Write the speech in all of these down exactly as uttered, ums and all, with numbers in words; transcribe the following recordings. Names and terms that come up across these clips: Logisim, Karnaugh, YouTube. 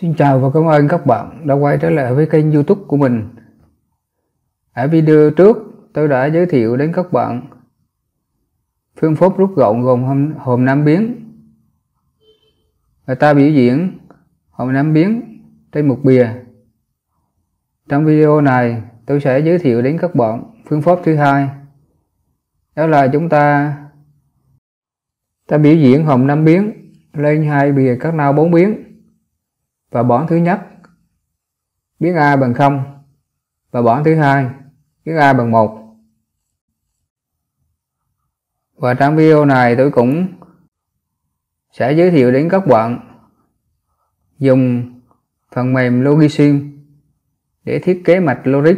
Xin chào và cảm ơn các bạn đã quay trở lại với kênh YouTube của mình. Ở video trước, tôi đã giới thiệu đến các bạn phương pháp rút gọn gồm hồn năm biến. Và ta biểu diễn hồn năm biến trên một bìa. Trong video này, tôi sẽ giới thiệu đến các bạn phương pháp thứ hai. Đó là chúng ta ta biểu diễn hồn năm biến lên hai bìa Karnaugh bốn biến. Và bảng thứ nhất biến A bằng không và bảng thứ hai biến A bằng một. Và trong video này tôi cũng sẽ giới thiệu đến các bạn dùng phần mềm Logisim để thiết kế mạch logic,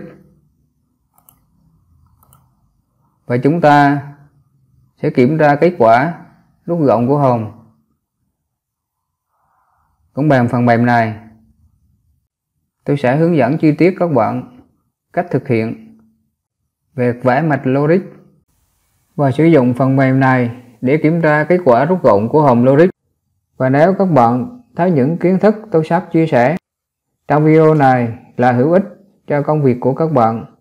và chúng ta sẽ kiểm tra kết quả rút gọn của hồn cũng bằng phần mềm này. Tôi sẽ hướng dẫn chi tiết các bạn cách thực hiện việc vẽ mạch logic và sử dụng phần mềm này để kiểm tra kết quả rút gọn của hồn logic. Và nếu các bạn thấy những kiến thức tôi sắp chia sẻ trong video này là hữu ích cho công việc của các bạn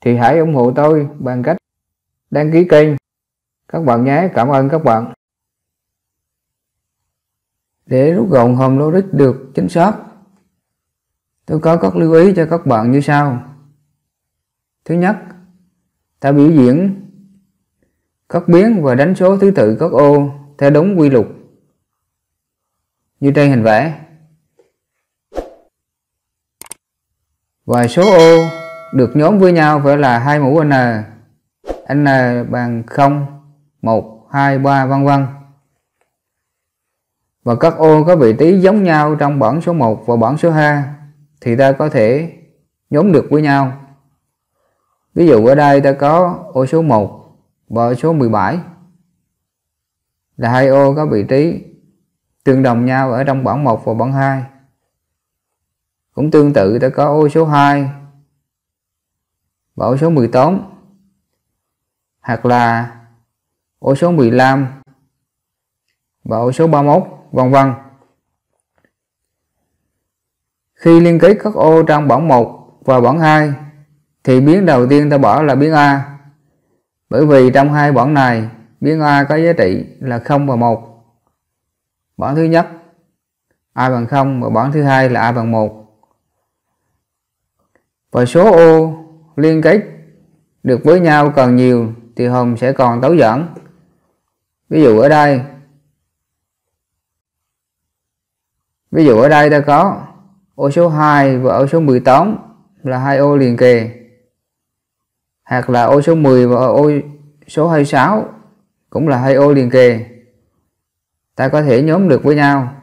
thì hãy ủng hộ tôi bằng cách đăng ký kênh các bạn nhé. Cảm ơn các bạn. Để rút gọn hồn logic được chính xác, tôi có các lưu ý cho các bạn như sau. Thứ nhất, ta biểu diễn các biến và đánh số thứ tự các ô theo đúng quy luật như trên hình vẽ. Và số ô được nhóm với nhau phải là hai mũ N, N bằng không, một, hai, ba, vân vân. Và các ô có vị trí giống nhau trong bảng số một và bảng số hai thì ta có thể nhóm được với nhau. Ví dụ ở đây ta có ô số một và ô số mười bảy là hai ô có vị trí tương đồng nhau ở trong bảng một và bảng hai. Cũng tương tự ta có ô số hai và ô số mười tám, hoặc là ô số mười lăm và ô số ba mươi mốt, vân vân. Khi liên kết các ô trong bảng một và bảng hai thì biến đầu tiên ta bỏ là biến A, bởi vì trong hai bảng này biến A có giá trị là không và một. Bảng thứ nhất A bằng không và bảng thứ hai là A bằng một. Và số ô liên kết được với nhau còn nhiều thì hồn sẽ còn tối giản. Ví dụ ở đây Ví dụ ở đây ta có ô số hai và ô số mười tám là hai ô liền kề, hoặc là ô số mười và ô số hai mươi sáu cũng là hai ô liền kề, ta có thể nhóm được với nhau.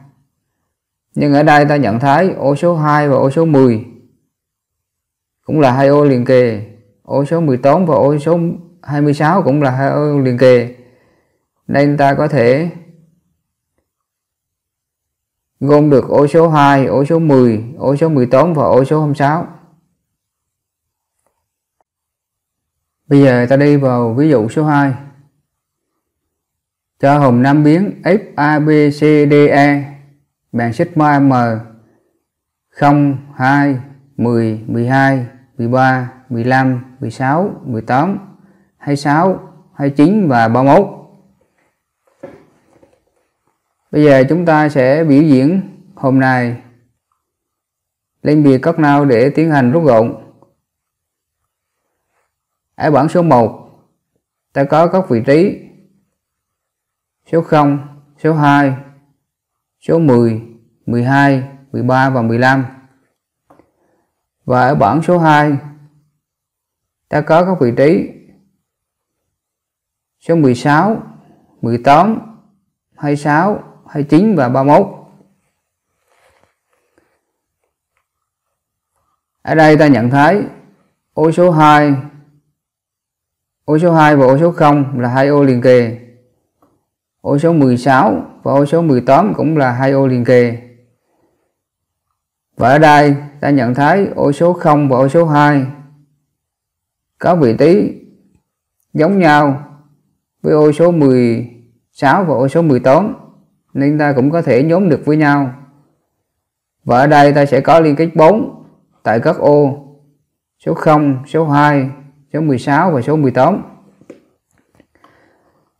Nhưng ở đây ta nhận thấy ô số hai và ô số mười cũng là hai ô liền kề, ô số mười tám và ô số hai mươi sáu cũng là hai ô liền kề, nên ta có thể gồm được ô số hai, ô số mười, ô số mười tám và ô số hai mươi sáu. Bây giờ ta đi vào ví dụ số hai. Cho hồn năm biến F A B C D E bằng sigma M không, hai, mười, mười hai, mười ba, mười lăm, mười sáu, mười tám, hai mươi sáu, hai mươi chín và ba mươi mốt. Bây giờ chúng ta sẽ biểu diễn hồn này lên bìa Karnaugh để tiến hành rút gọn. Ở bảng số một, ta có các vị trí số không, số hai, số mười, mười hai, mười ba và mười lăm. Và ở bảng số hai, ta có các vị trí số mười sáu, mười tám, hai mươi sáu, hai mươi chín và ba mươi mốt. Ở đây ta nhận thấy ô số hai, ô số hai và ô số không là hai ô liền kề. Ô số mười sáu và ô số mười tám cũng là hai ô liền kề. Và ở đây ta nhận thấy ô số không và ô số hai có vị trí giống nhau với ô số mười sáu và ô số mười tám, nên ta cũng có thể nhóm được với nhau. Và ở đây ta sẽ có liên kết bốn tại các ô số không, số hai, số mười sáu và số mười tám.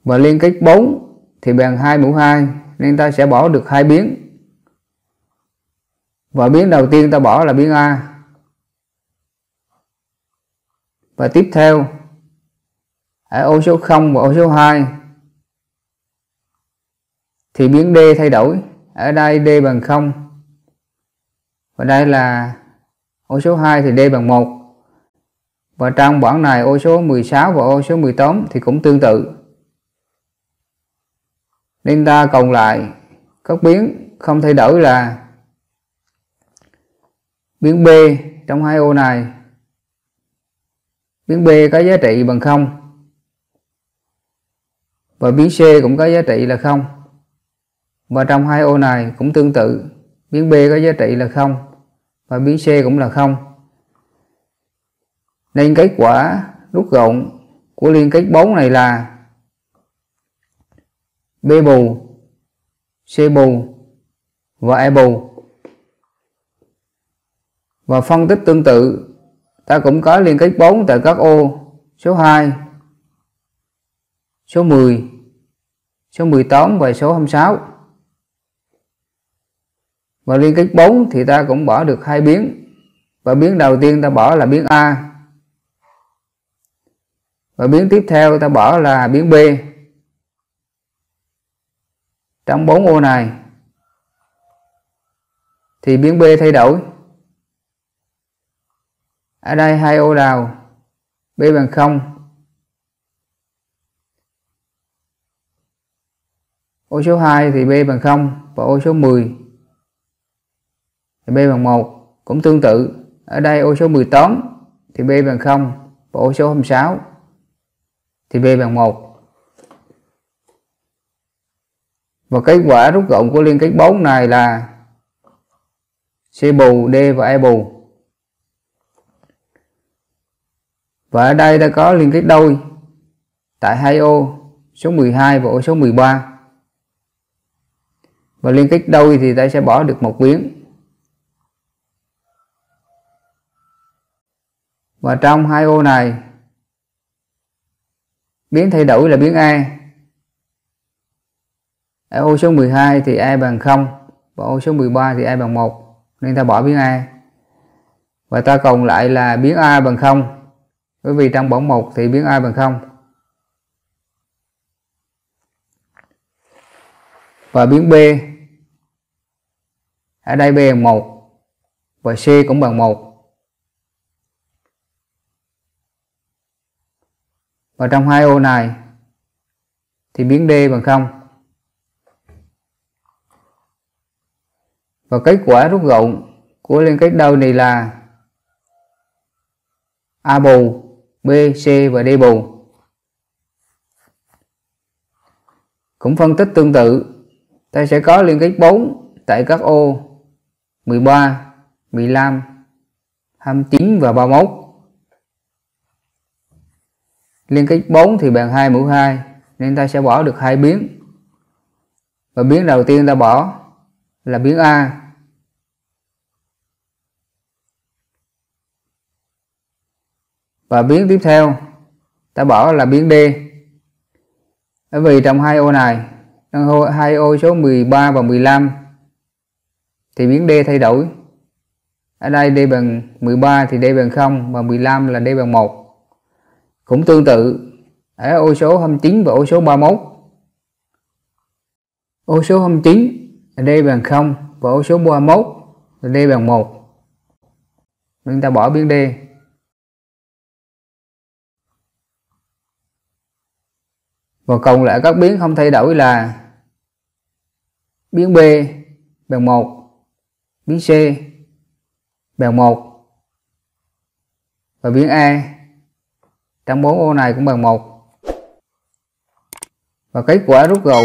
Và liên kết bốn thì bằng hai mũ hai nên ta sẽ bỏ được hai biến. Và biến đầu tiên ta bỏ là biến A. Và tiếp theo ở ô số không và ô số hai thì biến D thay đổi. Ở đây D bằng không. Và đây là ô số hai thì D bằng một. Và trong bảng này ô số mười sáu và ô số mười tám thì cũng tương tự. Nên ta còn lại các biến không thay đổi là biến B trong hai ô này. Biến B có giá trị bằng không. Và biến C cũng có giá trị là không. Và trong hai ô này cũng tương tự. Biến B có giá trị là không. Và biến C cũng là không. Nên kết quả rút gọn của liên kết bốn này là B bù, C bù và E bù. Và phân tích tương tự, ta cũng có liên kết bốn tại các ô số hai, số mười, số mười tám và số hai mươi sáu. Và liên kết bốn thì ta cũng bỏ được hai biến. Và biến đầu tiên ta bỏ là biến A. Và biến tiếp theo ta bỏ là biến B trong bốn ô này. Thì biến B thay đổi. Ở đây hai ô đầu B bằng không. Ô số hai thì B bằng không. Và ô số mười thì B bằng một. Cũng tương tự. Ở đây ô số mười tám thì B bằng không. Và ô số hai mươi sáu thì B bằng một. Và kết quả rút gọn của liên kết bốn này là C bù, D và E bù. Và ở đây ta có liên kết đôi tại hai ô số mười hai và ô số mười ba. Và liên kết đôi thì ta sẽ bỏ được một biến. Và trong hai ô này biến thay đổi là biến E. Ở ô số mười hai thì E bằng không và ô số mười ba thì E bằng một nên ta bỏ biến E. Và ta còn lại là biến A bằng không. Bởi vì trong bảng một thì biến A bằng không. Và biến B. Ở đây B bằng một. Và C cũng bằng một. Và trong hai ô này thì biến D bằng không. Và kết quả rút gọn của liên kết đôi này là A bù, B, C và D bù. Cũng phân tích tương tự, ta sẽ có liên kết bốn tại các ô mười ba, mười lăm, hai mươi chín và ba mươi mốt. Liên kết bốn thì bằng hai mũ hai nên ta sẽ bỏ được hai biến. Và biến đầu tiên ta bỏ là biến A. Và biến tiếp theo ta bỏ là biến D. Bởi vì trong hai ô này, trong hai ô số mười ba và mười lăm thì biến D thay đổi. Ở đây D bằng mười ba thì D bằng không và mười lăm là D bằng một. Cũng tương tự ở ô số hai mươi chín và ô số ba mươi mốt. Ô số hai mươi chín là D bằng không và ô số ba mươi mốt là D bằng một. Nên ta bỏ biến D. Và còn lại các biến không thay đổi là biến B bằng một, biến C bằng một và biến E trong bốn ô này cũng bằng một. Và kết quả rút gọn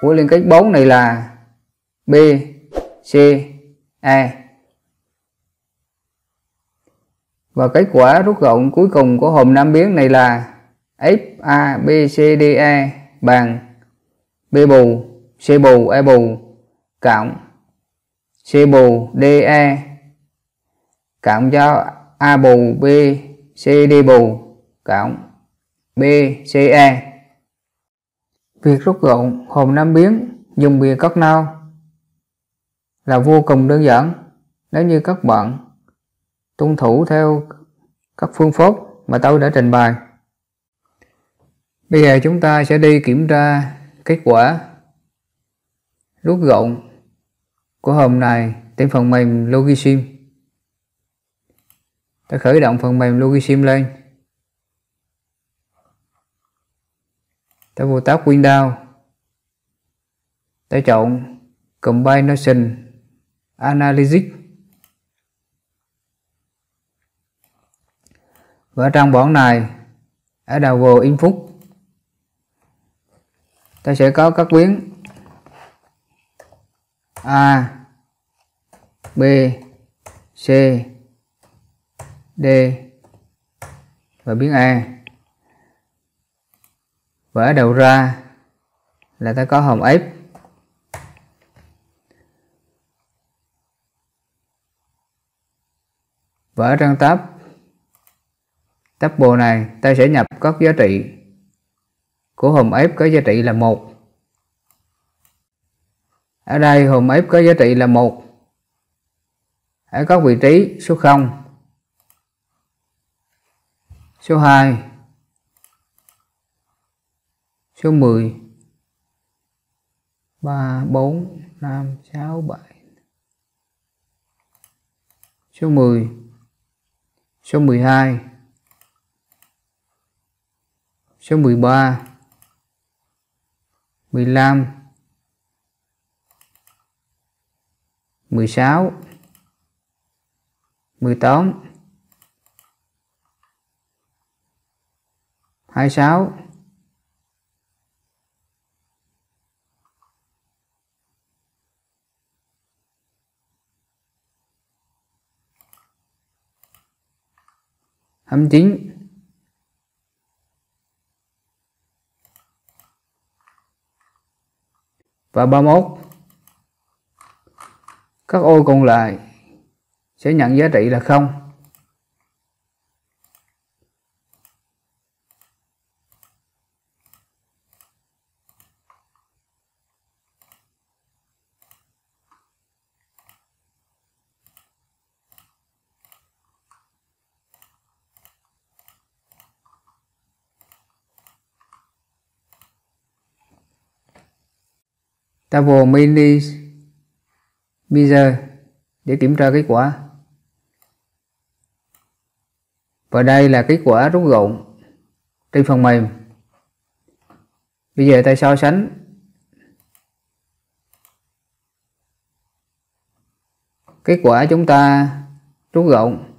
của liên kết bốn này là B, C, E. Và kết quả rút gọn cuối cùng của hòm năm biến này là F, A, B, C, D, E bằng B bù, C bù, E bù cộng C C bù đê e cộng cho A bù bê xê đê bù cộng bê xê e. Việc rút gọn hồn năm biến dùng bìa Karnaugh là vô cùng đơn giản nếu như các bạn tuân thủ theo các phương pháp mà tôi đã trình bày. Bây giờ chúng ta sẽ đi kiểm tra kết quả rút gọn của hồn này trên phần mềm Logisim. Ta khởi động phần mềm Logisim lên. Ta vô tab Windows. Ta chọn Combination Analysis. Và trong bảng này ở đầu vào Input ta sẽ có các biến A, B, C, D và biến E. Và ở đầu ra là ta có hồng F. Và ở trang tab Table này ta sẽ nhập các giá trị của hồn F có giá trị là một. Ở đây hồn F có giá trị là một. Ở các vị trí số không, số hai, số mười, ba, bốn, năm, sáu, bảy, số mười, số mười hai, số mười ba, mười lăm, mười sáu, mười tám, hai mươi sáu, hai mươi chín, và ba mươi mốt. Các ô còn lại sẽ nhận giá trị là không. Ta vào mini measure để kiểm tra kết quả. Và đây là kết quả rút gọn trên phần mềm. Bây giờ ta so sánh kết quả chúng ta rút gọn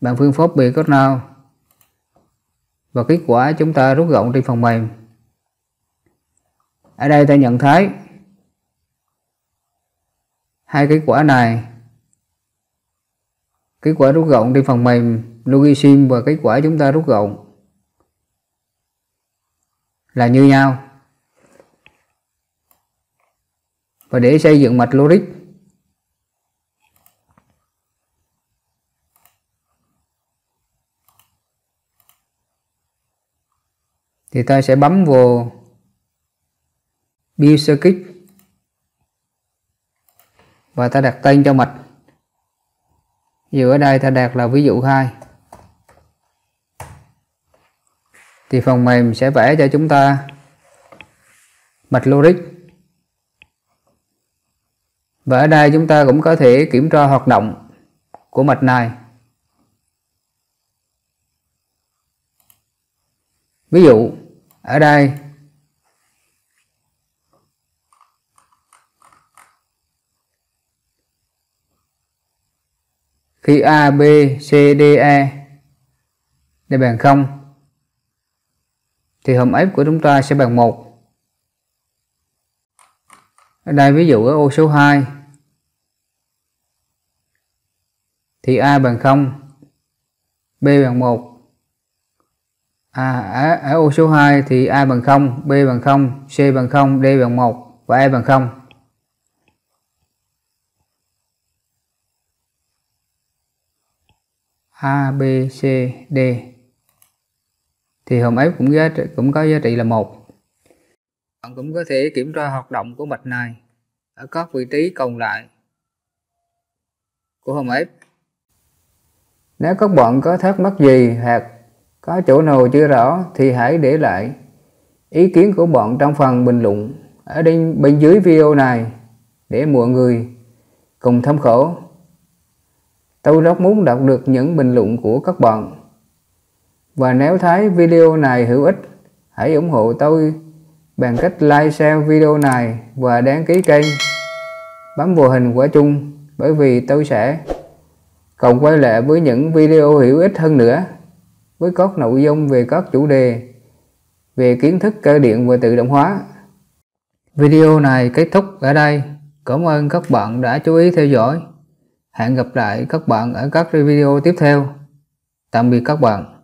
bằng phương pháp bìa Karnaugh và kết quả chúng ta rút gọn trên phần mềm. Ở đây ta nhận thấy hai kết quả này, kết quả rút gọn trên phần mềm Logisim và kết quả chúng ta rút gọn là như nhau. Và để xây dựng mạch logic, thì ta sẽ bấm vào build circuit và ta đặt tên cho mạch. Dù ở đây ta đặt là ví dụ hai, thì phần mềm sẽ vẽ cho chúng ta mạch logic. Và ở đây chúng ta cũng có thể kiểm tra hoạt động của mạch này. Ví dụ ở đây khi A, B, C, D, E để bằng không thì hàm F của chúng ta sẽ bằng một. Ở đây ví dụ ở ô số hai thì A bằng không, B bằng một. À, ở, ở ô số hai thì A bằng không, B bằng không, C bằng không, D bằng một và E bằng không. A, B, C, D thì hàm ép cũng giá trị, cũng có giá trị là một. Bạn cũng có thể kiểm tra hoạt động của mạch này ở các vị trí còn lại của hàm ép. Nếu các bạn có thắc mắc gì hoặc có chỗ nào chưa rõ thì hãy để lại ý kiến của bạn trong phần bình luận ở bên dưới video này để mọi người cùng tham khảo. Tôi rất muốn đọc được những bình luận của các bạn. Và nếu thấy video này hữu ích, hãy ủng hộ tôi bằng cách like, share video này và đăng ký kênh, bấm vào hình quả chuông, bởi vì tôi sẽ còn quay lại với những video hữu ích hơn nữa với các nội dung về các chủ đề về kiến thức cơ điện và tự động hóa. Video này kết thúc ở đây. Cảm ơn các bạn đã chú ý theo dõi. Hẹn gặp lại các bạn ở các video tiếp theo. Tạm biệt các bạn.